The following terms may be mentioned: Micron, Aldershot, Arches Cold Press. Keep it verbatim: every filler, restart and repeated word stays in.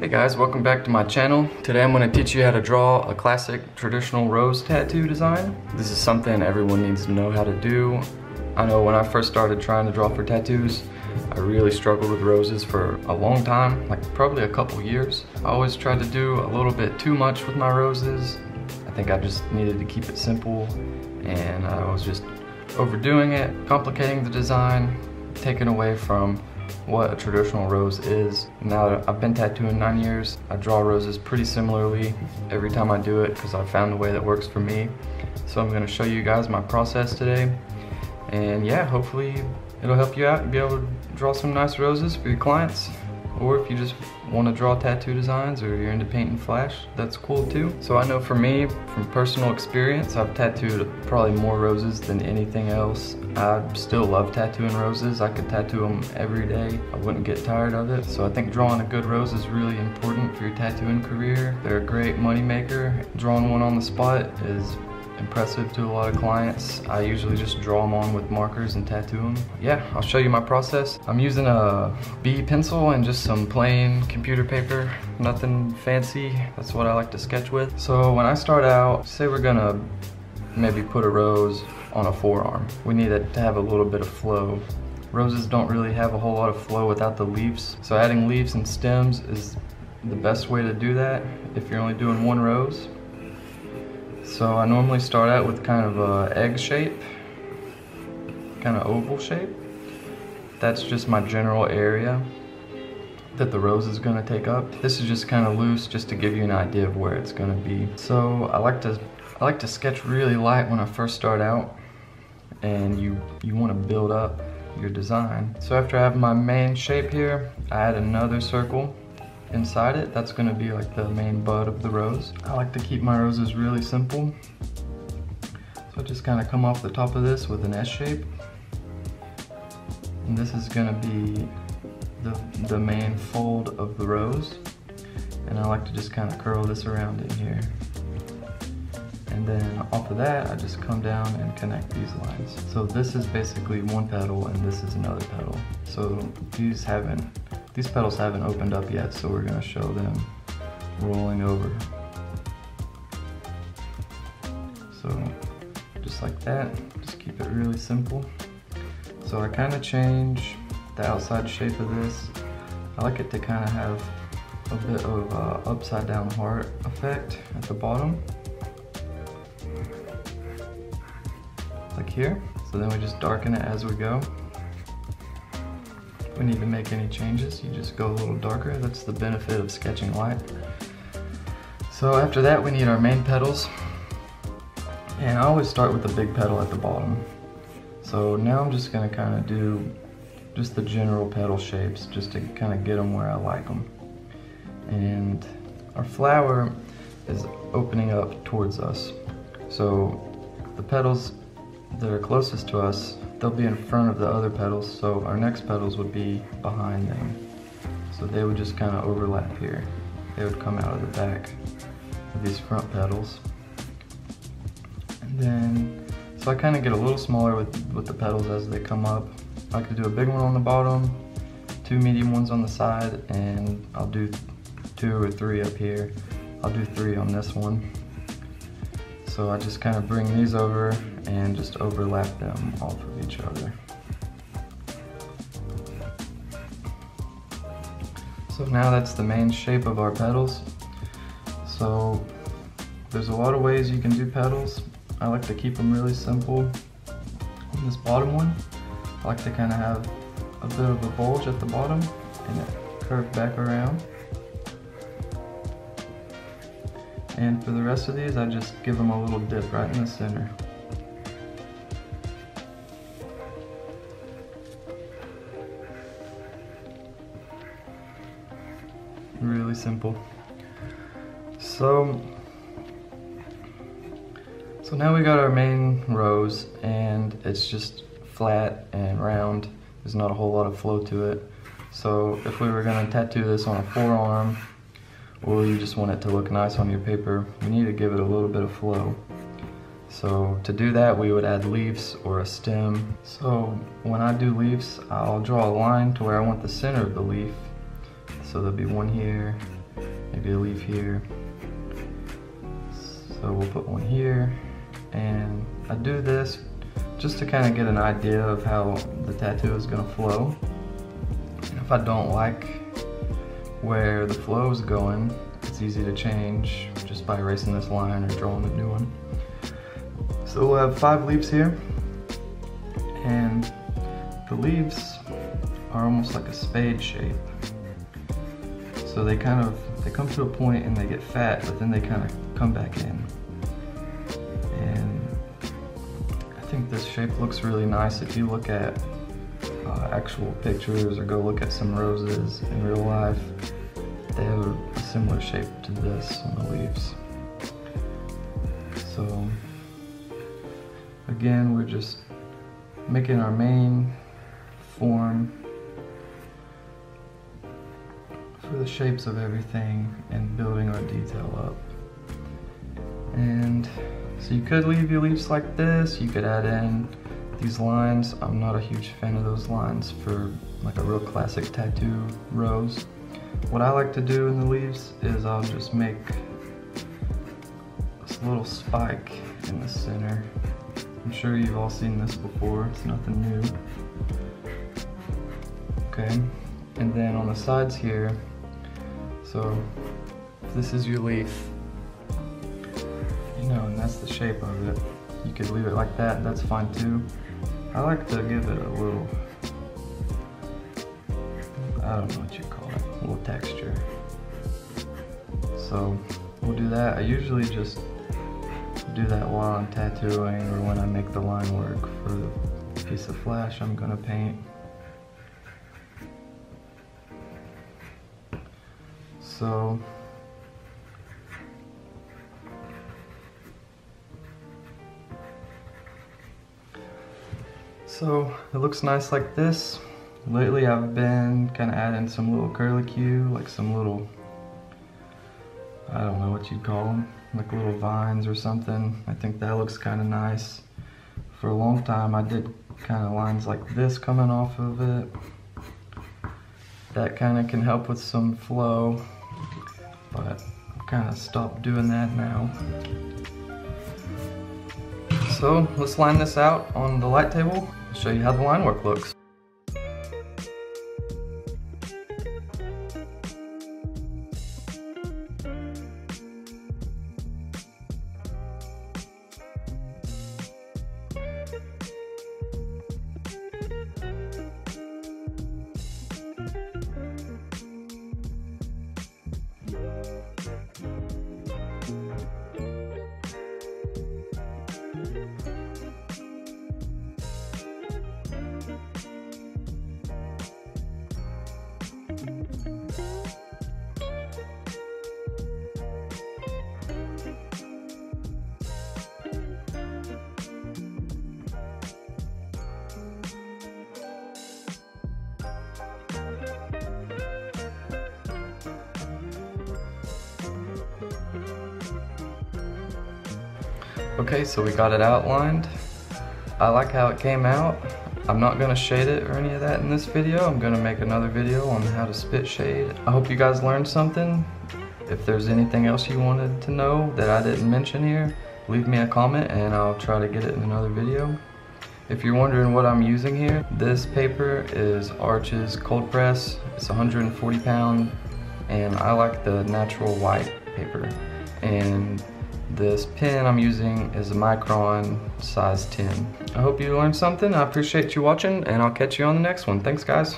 Hey guys, welcome back to my channel. Today I'm going to teach you how to draw a classic traditional rose tattoo design. This is something everyone needs to know how to do. I know when I first started trying to draw for tattoos, I really struggled with roses for a long time, like probably a couple years. I always tried to do a little bit too much with my roses. I think I just needed to keep it simple, and I was just overdoing it, complicating the design, taking away from what a traditional rose is. Now that I've been tattooing nine years, I draw roses pretty similarly every time I do it because I've found a way that works for me. So I'm going to show you guys my process today, and yeah, hopefully it'll help you out and be able to draw some nice roses for your clients. Or if you just want to draw tattoo designs or you're into paint and flash, that's cool too. So I know for me, from personal experience, I've tattooed probably more roses than anything else. I still love tattooing roses. I could tattoo them every day. I wouldn't get tired of it. So I think drawing a good rose is really important for your tattooing career. They're a great money maker. Drawing one on the spot is impressive to a lot of clients. I usually just draw them on with markers and tattoo them. Yeah, I'll show you my process. I'm using a B pencil and just some plain computer paper, nothing fancy. That's what I like to sketch with. So when I start out, say we're gonna maybe put a rose on a forearm. We need it to have a little bit of flow. Roses don't really have a whole lot of flow without the leaves, so adding leaves and stems is the best way to do that if you're only doing one rose. So I normally start out with kind of a egg shape, kind of oval shape. That's just my general area that the rose is going to take up. This is just kind of loose just to give you an idea of where it's going to be. So I like to I like to sketch really light when I first start out, and you you want to build up your design. So after I have my main shape here, I add another circle inside it. That's going to be like the main bud of the rose. I like to keep my roses really simple, so just kind of come off the top of this with an S shape, and this is going to be the, the main fold of the rose, and I like to just kind of curl this around in here, and then off of that I just come down and connect these lines. So this is basically one petal and this is another petal, so these haven't These petals haven't opened up yet, so we're going to show them rolling over. So just like that, just keep it really simple. So I kind of change the outside shape of this. I like it to kind of have a bit of uh, upside down heart effect at the bottom, like here. So then we just darken it as we go. We need to make any changes, you just go a little darker. That's the benefit of sketching light. So after that we need our main petals, and I always start with the big petal at the bottom. So now I'm just going to kind of do just the general petal shapes just to kind of get them where I like them. And our flower is opening up towards us, so the petals that are closest to us, they'll be in front of the other petals, so our next petals would be behind them. So they would just kind of overlap here. They would come out of the back of these front petals. And then, so I kind of get a little smaller with, with the petals as they come up. I like to do a big one on the bottom, two medium ones on the side, and I'll do two or three up here. I'll do three on this one. So I just kind of bring these over and just overlap them off of each other. So now that's the main shape of our petals. So there's a lot of ways you can do petals. I like to keep them really simple. On this bottom one, I like to kind of have a bit of a bulge at the bottom and curve back around. And for the rest of these, I just give them a little dip right in the center. Really simple. So, so now we got our main rose, and it's just flat and round. There's not a whole lot of flow to it. So if we were going to tattoo this on a forearm, or you just want it to look nice on your paper, we need to give it a little bit of flow. So to do that, we would add leaves or a stem. So when I do leaves, I'll draw a line to where I want the center of the leaf. So there'll be one here, maybe a leaf here. So we'll put one here, and I do this just to kind of get an idea of how the tattoo is going to flow. And if I don't like where the flow is going, it's easy to change just by erasing this line or drawing a new one. So we'll have five leaves here, and the leaves are almost like a spade shape. So they kind of, they come to a point and they get fat, but then they kind of come back in. And I think this shape looks really nice. If you look at uh, actual pictures or go look at some roses in real life, they have a similar shape to this on the leaves. So again, we're just making our main form for the shapes of everything and building our detail up. And so you could leave your leaves like this, you could add in these lines. I'm not a huge fan of those lines for like a real classic tattoo rose. What I like to do in the leaves is I'll just make this little spike in the center. I'm sure you've all seen this before, it's nothing new. Okay, and then on the sides here, so this is your leaf, you know, and that's the shape of it. You could leave it like that, that's fine too. I like to give it a little, I don't know what you call it, a little texture. So we'll do that. I usually just do that while I'm tattooing or when I make the line work for the piece of flash I'm gonna paint. So So it looks nice like this. Lately I've been kind of adding some little curlicue, like some little, I don't know what you'd call them, like little vines or something. I think that looks kind of nice. For a long time I did kind of lines like this coming off of it. That kind of can help with some flow, but I've kind of stopped doing that now. So let's line this out on the light table. I'll show you how the line work looks. Okay, so we got it outlined. I like how it came out. I'm not going to shade it or any of that in this video. I'm going to make another video on how to spit shade. I hope you guys learned something. If there's anything else you wanted to know that I didn't mention here, leave me a comment and I'll try to get it in another video. If you're wondering what I'm using here, this paper is Arches Cold Press. It's one hundred forty pound and I like the natural white paper. And this pen I'm using is a Micron size ten. I hope you learned something. I appreciate you watching, and I'll catch you on the next one. Thanks, guys.